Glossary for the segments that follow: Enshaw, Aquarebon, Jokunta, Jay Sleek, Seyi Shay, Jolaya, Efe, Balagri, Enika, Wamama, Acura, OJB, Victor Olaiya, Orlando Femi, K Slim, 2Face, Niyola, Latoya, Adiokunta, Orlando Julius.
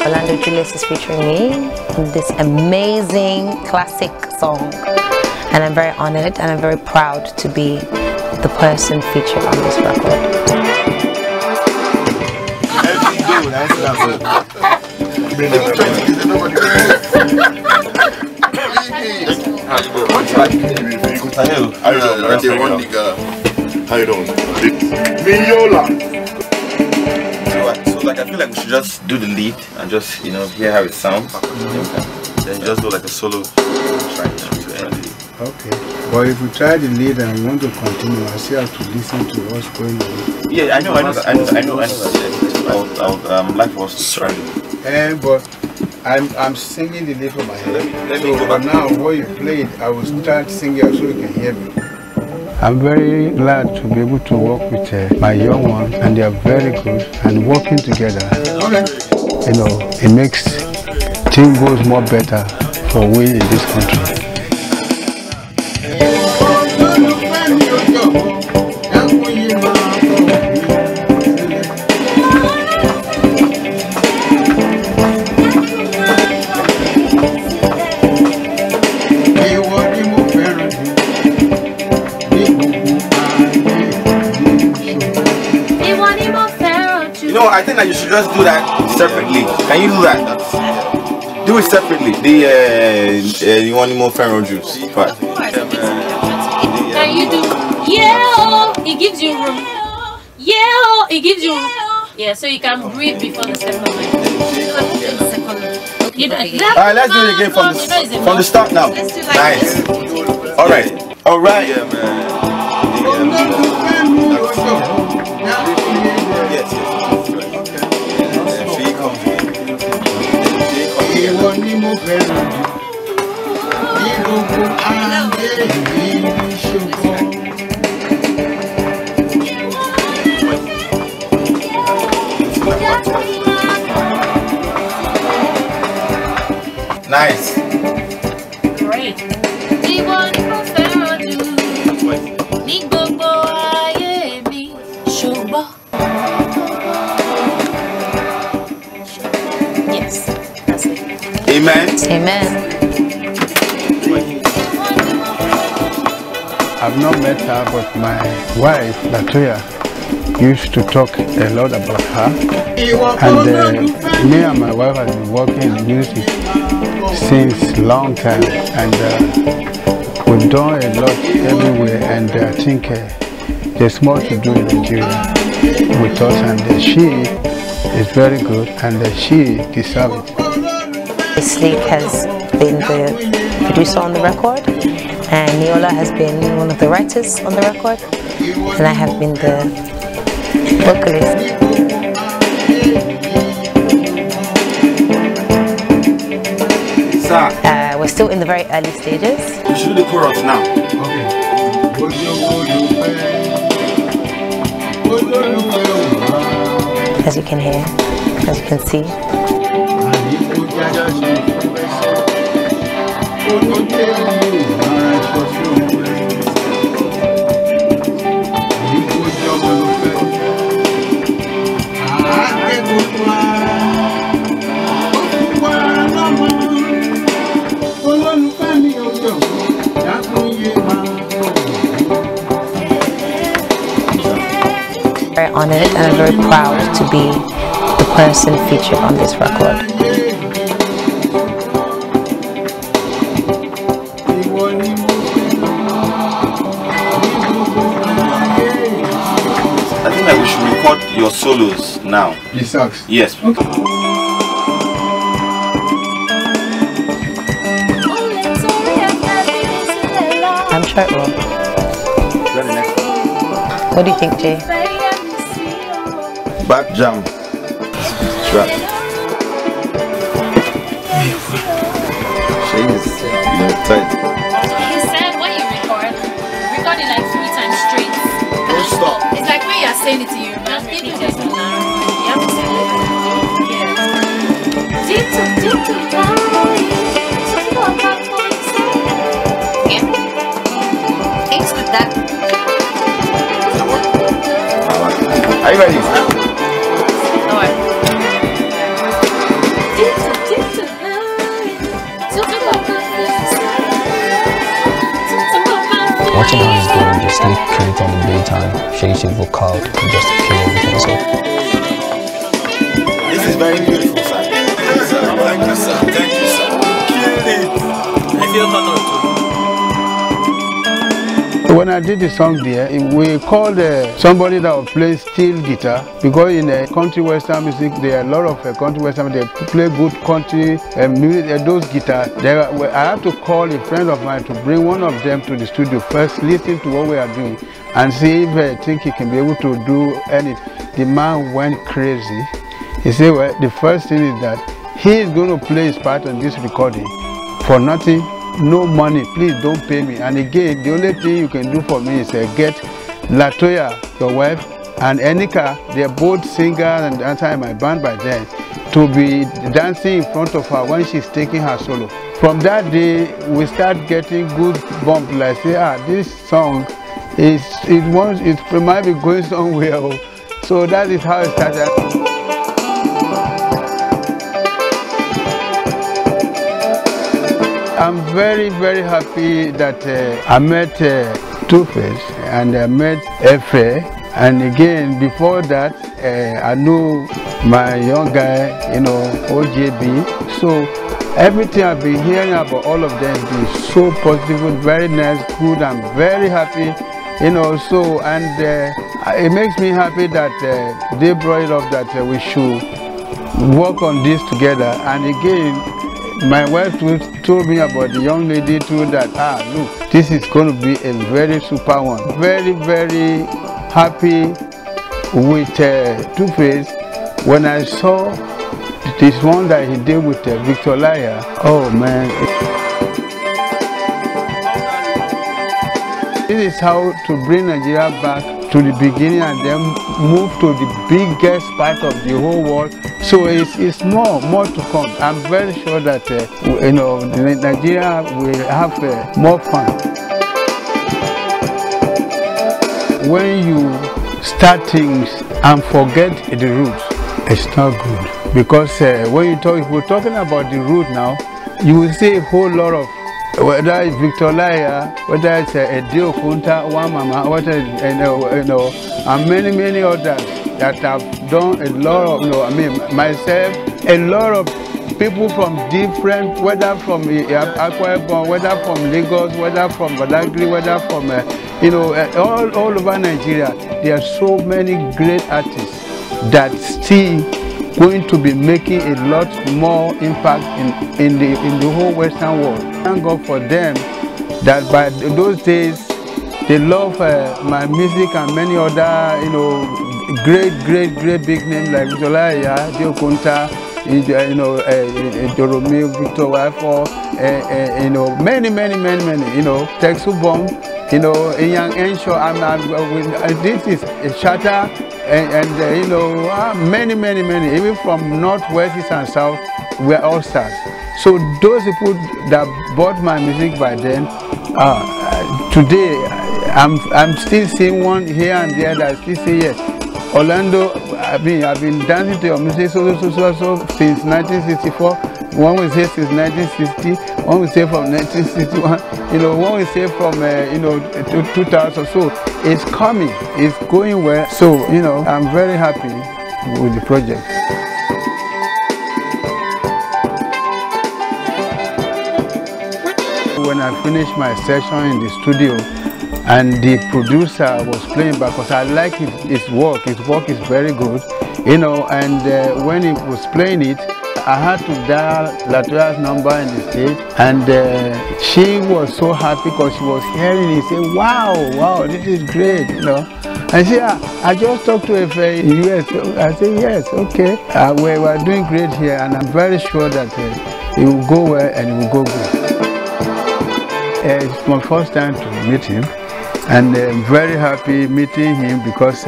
Orlando Julius is featuring me in this amazing classic song, and I'm very honored and I'm very proud to be the person featured on this record. Like, I feel like we should just do the lead and just, you know, hear how it sounds. Mm-hmm. Then just do like a solo track to end it. Okay. But if we try the lead and we want to continue, I still have to listen to what's going on. Yeah, I know. I would like for us to try it. But I'm singing the lead for my head. So for now, what you played, I will start singing so you can hear me. I'm very glad to be able to work with my young ones, and they are very good, and working together, you know, it makes things goes more better for we in this country. I think that you should just do that separately. Can you do that? Do it separately. You want more Ferro juice? Part. Can you do? Yeah, it gives you room. Yeah, it gives you room. Yeah, so you can breathe before the second line. Alright, let's do it again from the start now. Nice. Alright. Alright. Yeah, man. Yes. Nice. Great. Yes. That's it. Amen. Amen. I've not met her, but my wife, Latoya, used to talk a lot about her. And me and my wife have been working in music since long time, and we've done a lot everywhere, and I think there's more to do in Nigeria with us, and she is very good, and she deserves it. Jay Sleek has been the producer on the record, and Niyola has been one of the writers on the record, and I have been the vocalist. We're still in the very early stages. We should do the chorus now. Okay. As you can hear, as you can see. Very honored and I'm very proud to be the person featured on this record. Your solos now. The sax? Yes. Okay. I'm sure it will. What do you think, Jay? Back jam. Trap. She is tight. You said when you record it like 3 times straight. Don't stop. It's like when you are saying it to you. Thank you. every time. Seyi Shay will call to just kill everything. So. This is very beautiful, sir. Thank you, sir. Thank you, sir. Kill it. I feel honored. When I did the song there, we called somebody that would play steel guitar, because in country western music, there are a lot of country western, they play good country music, those guitars. I have to call a friend of mine to bring one of them to the studio first, listen to what we are doing, and see if I think he can be able to do anything. The man went crazy. He said, well, the first thing is that he is going to play his part on this recording for nothing, no money, please don't pay me. And again, the only thing you can do for me is get Latoya, your wife, and Enika, they're both singers and dancers in my band by then, to be dancing in front of her when she's taking her solo. From that day, we start getting good bump, like say, ah, this song, it might be going somewhere. So that is how it started. I'm very, very happy that I met 2Face and I met Efe. And again, before that, I knew my young guy, you know, OJB. So everything I've been hearing about all of them is so positive, very nice, good. I'm very happy, you know. So, and it makes me happy that they brought it up that we should work on this together. And again, my wife told me about the young lady too, that, ah, look, this is going to be a very super one. Very, very happy with 2Face. When I saw this one that he did with Victor Olaiya, oh man. This is how to bring Nigeria back to the beginning and then move to the biggest part of the whole world. So it's more to come. I'm very sure that you know, Nigeria will have more fun. When you start things and forget the roots, it's not good. Because when we're talking about the root now, you will see a whole lot of, whether it's Victor Olaiya, whether it's Adiokunta, Wamama, whether it's, and many others that have done a lot of, you know, I mean, myself, a lot of people from different, whether from Aquarebon, whether from Lagos, whether from Balagri, whether from, you know, all over Nigeria, there are so many great artists that still going to be making a lot more impact in the whole Western world. Thank God for them, that by those days, they love my music and many other, you know, great big names like Jolaya, Jokunta, you know, Victor Olaiya, you know, many, you know, Bomb, you know, Enshaw, and this is a shatter, and you know, many, even from north, west, east, and south, we're all stars. So those people that bought my music by then, today, I'm still seeing one here and there that I still say yes. Orlando, I've been dancing to your music since 1964. One will say since 1960. One will say from 1961. You know, one will say from you know, 2000 or so. It's coming. It's going well. So you know, I'm very happy with the project. When I finished my session in the studio, and the producer was playing back, because I like his work. His work is very good, you know, and when he was playing it, I had to dial Latoya's number in the stage, and she was so happy because she was hearing it, say, wow, this is great, you know. And she said, I just talked to Efe in the US. I said, yes, okay. We're doing great here, and I'm very sure that it will go well and it will go good. It's my first time to meet him. And I'm very happy meeting him, because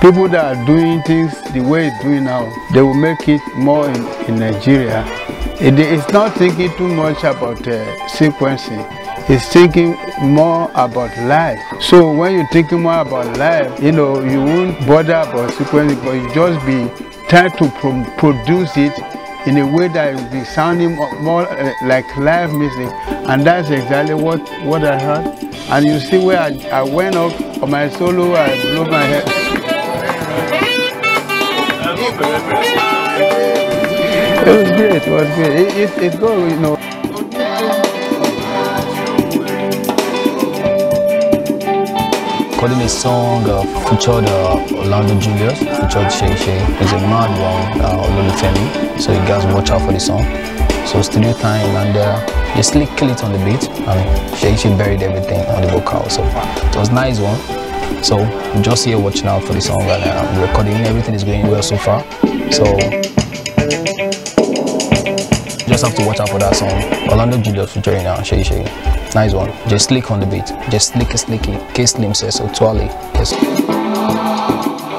people that are doing things the way it's doing now, they will make it more in Nigeria. It's not thinking too much about sequencing. It's thinking more about life. So when you're thinking more about life, you know, you won't bother about sequencing, but you just be trying to produce it in a way that will be sounding more like live music, and that's exactly what I heard. And you see where I went up on my solo, I blew my head. It was great, it was great. It's good, you know. Recording a song featured Orlando Julius, featured Seyi Shay. It's a mad one, Orlando Femi, so you guys watch out for the song. So studio time, and Jay Sleek killed it on the beat, and Seyi Shay buried everything on the vocal. So it was nice one. So I'm just here watching out for the song, and I'm recording. Everything is going well so far. So just have to watch out for that song. Orlando Julius featuring Seyi Shay. Nice one. Just slick on the beat. Just slicky. K Slim says so. Twirly. Yes.